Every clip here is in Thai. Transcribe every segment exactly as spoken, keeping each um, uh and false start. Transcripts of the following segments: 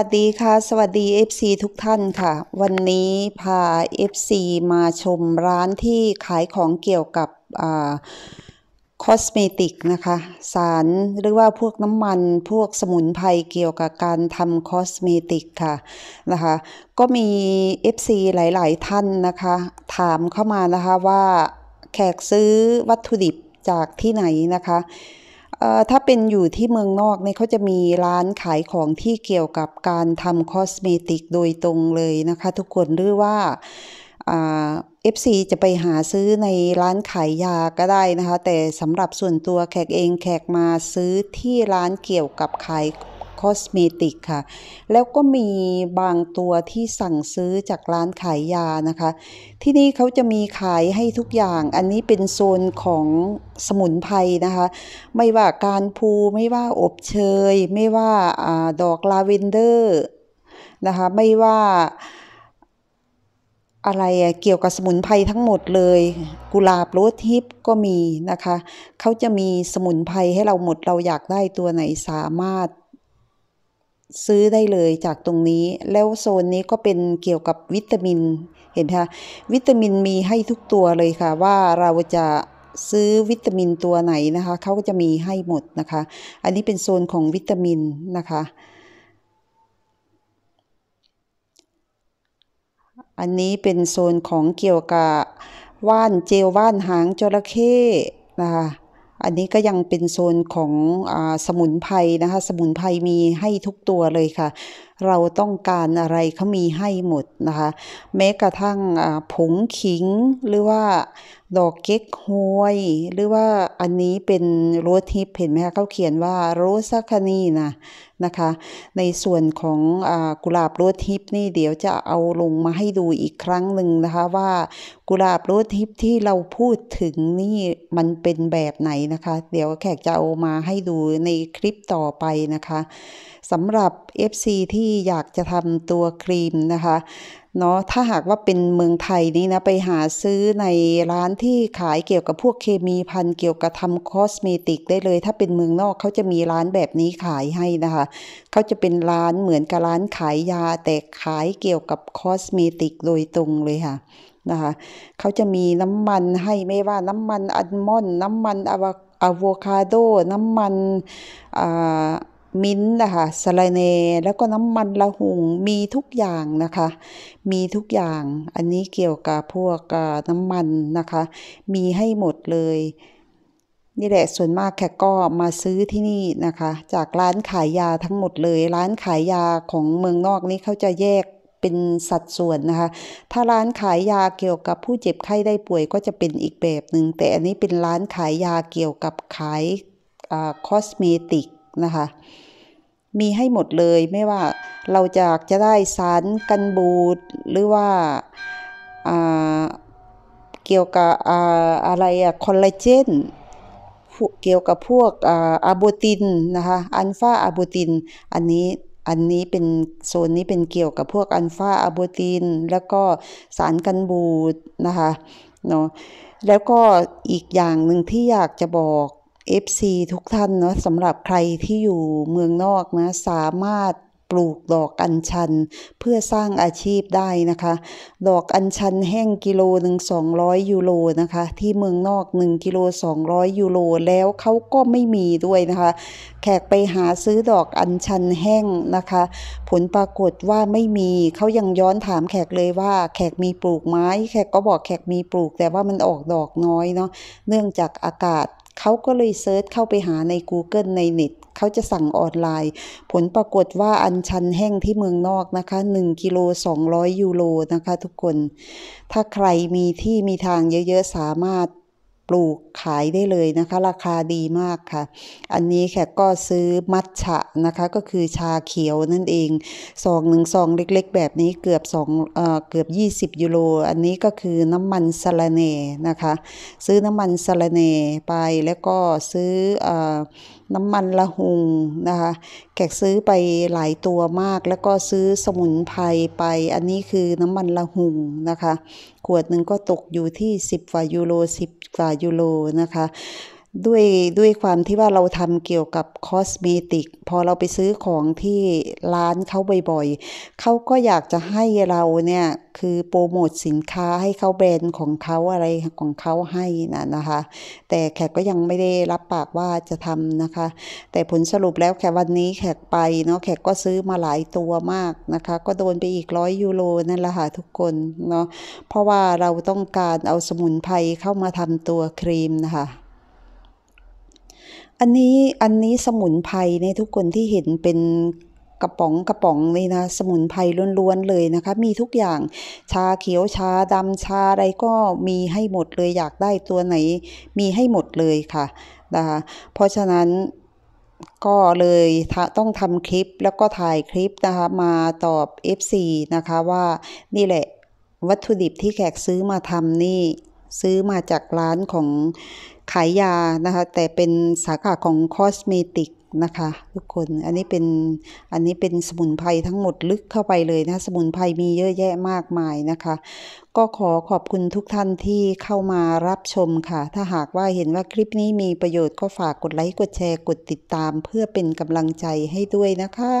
วัสดีค่ะสวัสดี เอฟ ซี ทุกท่านค่ะวันนี้พา เอฟ ซี มาชมร้านที่ขายของเกี่ยวกับคอสเมติกนะคะสารหรือว่าพวกน้ำมันพวกสมุนไพรเกี่ยวกับการทำคอสเมติกค่ะนะคะก็มี เอฟ ซี หลายๆท่านนะคะถามเข้ามานะคะว่าแขกซื้อวัตถุดิบจากที่ไหนนะคะถ้าเป็นอยู่ที่เมืองนอกเนี่ยเขาจะมีร้านขายของที่เกี่ยวกับการทำคอสเมติกโดยตรงเลยนะคะทุกคนหรือว่าเอฟซีจะไปหาซื้อในร้านขายยาก็ได้นะคะแต่สำหรับส่วนตัวแขกเองแขกมาซื้อที่ร้านเกี่ยวกับขายคอสเมติกค่ะแล้วก็มีบางตัวที่สั่งซื้อจากร้านขายยานะคะที่นี่เขาจะมีขายให้ทุกอย่างอันนี้เป็นโซนของสมุนไพรนะคะไม่ว่าการพูไม่ว่าอบเชยไม่ว่าดอกลาเวนเดอร์นะคะไม่ว่าอะไรเกี่ยวกับสมุนไพรทั้งหมดเลยกุหลาบโรสฮิปก็มีนะคะเขาจะมีสมุนไพรให้เราหมดเราอยากได้ตัวไหนสามารถซื้อได้เลยจากตรงนี้แล้วโซนนี้ก็เป็นเกี่ยวกับวิตามินเห็นไหมคะวิตามินมีให้ทุกตัวเลยค่ะว่าเราจะซื้อวิตามินตัวไหนนะคะเขาก็จะมีให้หมดนะคะอันนี้เป็นโซนของวิตามินนะคะอันนี้เป็นโซนของเกี่ยวกับว่านเจลว่านหางจระเข้นะคะอันนี้ก็ยังเป็นโซนของอ่าสมุนไพรนะคะสมุนไพรมีให้ทุกตัวเลยค่ะเราต้องการอะไรเขามีให้หมดนะคะแม้กระทั่งอ่าผงขิงหรือว่าดอกเก๊กฮวยหรือว่าอันนี้เป็นโรสทิปเห็นไหมคะเขาเขียนว่าโรสคานีนะนะคะในส่วนของอ่ากุหลาบโรสทิปนี่เดี๋ยวจะเอาลงมาให้ดูอีกครั้งหนึ่งนะคะว่ากุหลาบโรสทิปที่เราพูดถึงนี่มันเป็นแบบไหนนะคะเดี๋ยวแขกจะเอามาให้ดูในคลิปต่อไปนะคะสำหรับ เอฟ ซี ที่อยากจะทำตัวครีมนะคะเนาะถ้าหากว่าเป็นเมืองไทยนี่นะไปหาซื้อในร้านที่ขายเกี่ยวกับพวกเคมีพันเกี่ยวกับทำคอสเมติกได้เลยถ้าเป็นเมืองนอกเขาจะมีร้านแบบนี้ขายให้นะคะเขาจะเป็นร้านเหมือนกับร้านขายยาแต่ขายเกี่ยวกับคอสเมติกโดยตรงเลยค่ะนะคะเขาจะมีน้ำมันให้ไม่ว่าน้ำมันอัลมอนด์น้ำมันอะโวคาโดน้ำมันอ่ามิ้นท์นะคะสะระเนแล้วก็น้ำมันละหุงมีทุกอย่างนะคะมีทุกอย่างอันนี้เกี่ยวกับพวกน้ำมันนะคะมีให้หมดเลยนี่แหละส่วนมากแขกก็มาซื้อที่นี่นะคะจากร้านขายยาทั้งหมดเลยร้านขายยาของเมืองนอกนี่เขาจะแยกเป็นสัดส่วนนะคะถ้าร้านขายยาเกี่ยวกับผู้เจ็บไข้ได้ป่วยก็จะเป็นอีกแบบหนึ่งแต่อันนี้เป็นร้านขายยาเกี่ยวกับขายคอสเมติกนะคะมีให้หมดเลยไม่ว่าเราจะจะได้สารกันบูดหรือว่าเกี่ยวกับ อ, อะไรอะคอลลาเจนเกี่ยวกับพวกอะโบตินนะคะอัลฟาอะโบตินอันนี้อันนี้เป็นโซนนี้เป็นเกี่ยวกับพวกอัลฟาอะโบตินแล้วก็สารกันบูดนะคะเนาะแล้วก็อีกอย่างหนึ่งที่อยากจะบอกเอฟ ซี ทุกท่านเนาะสำหรับใครที่อยู่เมืองนอกนะสามารถปลูกดอกอัญชันเพื่อสร้างอาชีพได้นะคะดอกอัญชันแห้งกิโลหนึ่งสองร้อยยูโรนะคะที่เมืองนอกหนึ่งกิโลสองร้อยยูโรแล้วเขาก็ไม่มีด้วยนะคะแขกไปหาซื้อดอกอัญชันแห้งนะคะผลปรากฏว่าไม่มีเขายังย้อนถามแขกเลยว่าแขกมีปลูกไม้แขกก็บอกแขกมีปลูกแต่ว่ามันออกดอกน้อยเนาะเนื่องจากอากาศเขาก็เลยเซิร์ชเข้าไปหาใน Google ในเน็ตเขาจะสั่งออนไลน์ผลปรากฏว่าอัญชันแห้งที่เมืองนอกนะคะหนึ่งกิโลสองร้อยยูโรนะคะทุกคนถ้าใครมีที่มีทางเยอะๆสามารถปลูกขายได้เลยนะคะราคาดีมากค่ะอันนี้แขกก็ซื้อมัทฉะนะคะก็คือชาเขียวนั่นเองซองหนึ่งซองเล็กๆแบบนี้เกือบสองเอ่อเกือบยี่สิบยูโรอันนี้ก็คือน้ำมันสะระเนนะคะซื้อน้ำมันสะระเนไปแล้วก็ซื้อเอ่อน้ำมันละหุงนะคะแขกซื้อไปหลายตัวมากแล้วก็ซื้อสมุนไพรไปอันนี้คือน้ำมันละหุงนะคะขวดหนึ่งก็ตกอยู่ที่สิบกว่ายูโรสิบกว่ายูโรนะคะ ด้วยด้วยความที่ว่าเราทำเกี่ยวกับคอสเมติกพอเราไปซื้อของที่ร้านเขาบ่อยๆเขาก็อยากจะให้เราเนี่ยคือโปรโมทสินค้าให้เขาแบรนด์ของเขาอะไรของเขาให้นะนะคะแต่แขกก็ยังไม่ได้รับปากว่าจะทำนะคะแต่ผลสรุปแล้วแขกวันนี้แขกไปเนาะแขกก็ซื้อมาหลายตัวมากนะคะก็โดนไปอีกร้อยยูโรนั่นแหละค่ะทุกคนเนาะเพราะว่าเราต้องการเอาสมุนไพรเข้ามาทำตัวครีมนะคะอันนี้อันนี้สมุนไพรเนี่ยทุกคนที่เห็นเป็นกระป๋องกระป๋องเลยนะสมุนไพรล้วนๆเลยนะคะมีทุกอย่างชาเขียวชาดำชาอะไรก็มีให้หมดเลยอยากได้ตัวไหนมีให้หมดเลยค่ะนะคะเพราะฉะนั้นก็เลยต้องทำคลิปแล้วก็ถ่ายคลิปนะคะมาตอบ เอฟ ซี นะคะว่านี่แหละวัตถุดิบที่แขกซื้อมาทำนี่ซื้อมาจากร้านของขายยานะคะแต่เป็นสาขาของคอสเมติกนะคะทุกคนอันนี้เป็นอันนี้เป็นสมุนไพรทั้งหมดลึกเข้าไปเลยนะสมุนไพรมีเยอะแยะมากมายนะคะก็ขอขอบคุณทุกท่านที่เข้ามารับชมค่ะถ้าหากว่าเห็นว่าคลิปนี้มีประโยชน์ก็ฝากกดไลค์กดแชร์กดติดตามเพื่อเป็นกำลังใจให้ด้วยนะคะ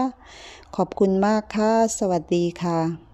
ขอบคุณมากค่ะสวัสดีค่ะ